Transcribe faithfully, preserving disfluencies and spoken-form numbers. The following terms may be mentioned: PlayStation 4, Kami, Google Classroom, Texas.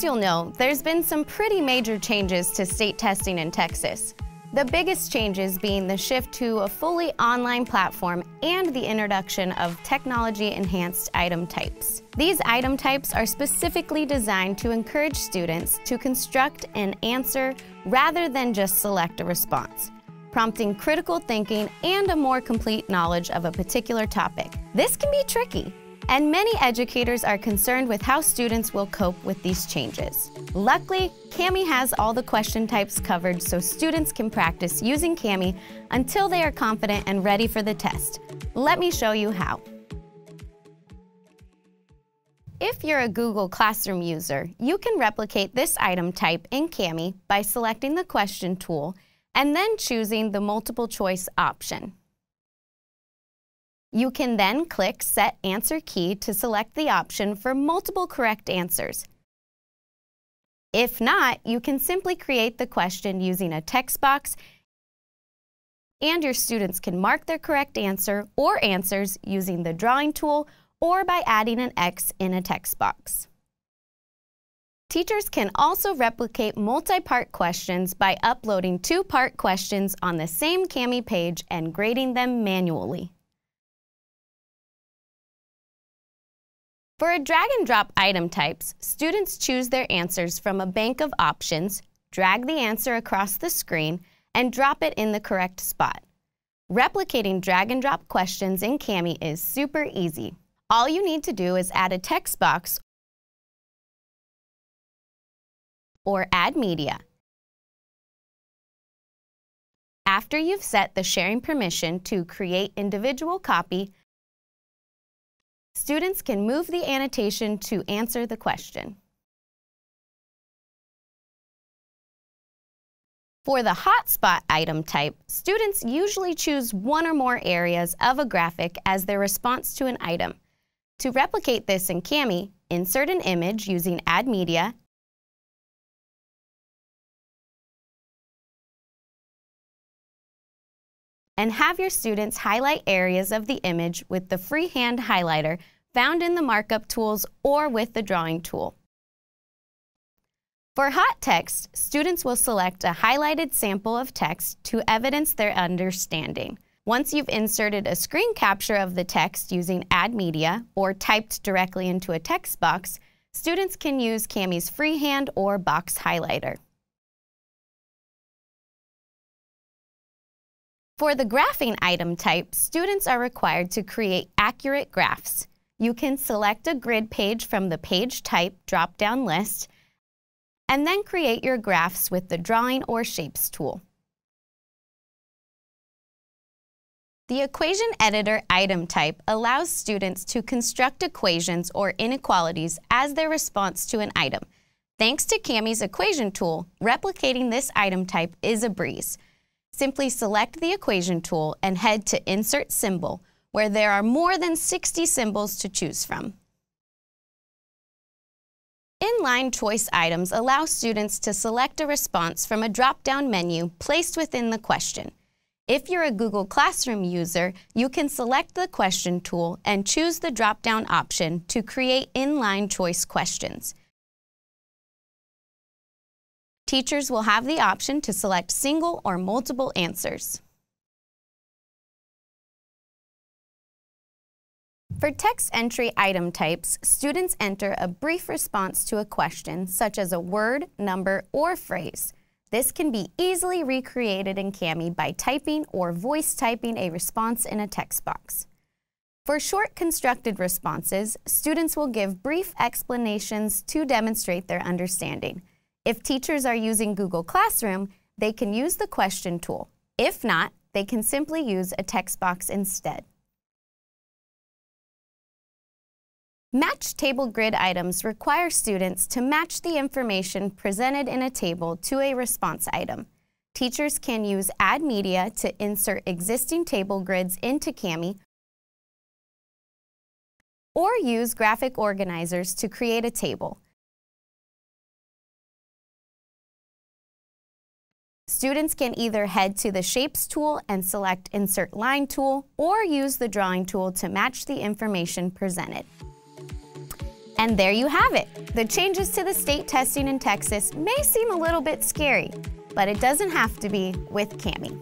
As you'll know, there's been some pretty major changes to state testing in Texas. The biggest changes being the shift to a fully online platform and the introduction of technology-enhanced item types. These item types are specifically designed to encourage students to construct an answer rather than just select a response, prompting critical thinking and a more complete knowledge of a particular topic. This can be tricky, and many educators are concerned with how students will cope with these changes. Luckily, Kami has all the question types covered, so students can practice using Kami until they are confident and ready for the test. Let me show you how. If you're a Google Classroom user, you can replicate this item type in Kami by selecting the question tool and then choosing the multiple choice option. You can then click Set Answer Key to select the option for multiple correct answers. If not, you can simply create the question using a text box, and your students can mark their correct answer or answers using the drawing tool or by adding an X in a text box. Teachers can also replicate multi-part questions by uploading two-part questions on the same Kami page and grading them manually. For drag-and-drop item types, students choose their answers from a bank of options, drag the answer across the screen, and drop it in the correct spot. Replicating drag-and-drop questions in Kami is super easy. All you need to do is add a text box or add media. After you've set the sharing permission to create individual copy, students can move the annotation to answer the question. For the hotspot item type, students usually choose one or more areas of a graphic as their response to an item. To replicate this in Kami, insert an image using Add Media and have your students highlight areas of the image with the freehand highlighter found in the markup tools or with the drawing tool. For hot text, students will select a highlighted sample of text to evidence their understanding. Once you've inserted a screen capture of the text using Add Media or typed directly into a text box, students can use Kami's freehand or box highlighter. For the graphing item type, students are required to create accurate graphs. You can select a grid page from the Page Type drop-down list and then create your graphs with the Drawing or Shapes tool. The Equation Editor item type allows students to construct equations or inequalities as their response to an item. Thanks to Kami's equation tool, replicating this item type is a breeze. Simply select the equation tool and head to Insert Symbol, where there are more than sixty symbols to choose from. Inline choice items allow students to select a response from a drop-down menu placed within the question. If you're a Google Classroom user, you can select the question tool and choose the drop-down option to create inline choice questions. Teachers will have the option to select single or multiple answers. For text entry item types, students enter a brief response to a question, such as a word, number, or phrase. This can be easily recreated in Kami by typing or voice typing a response in a text box. For short constructed responses, students will give brief explanations to demonstrate their understanding. If teachers are using Google Classroom, they can use the question tool. If not, they can simply use a text box instead. Match table grid items require students to match the information presented in a table to a response item. Teachers can use Add Media to insert existing table grids into Kami or use graphic organizers to create a table. Students can either head to the Shapes tool and select Insert Line tool or use the Drawing tool to match the information presented. And there you have it. The changes to the state testing in Texas may seem a little bit scary, but it doesn't have to be with Kami.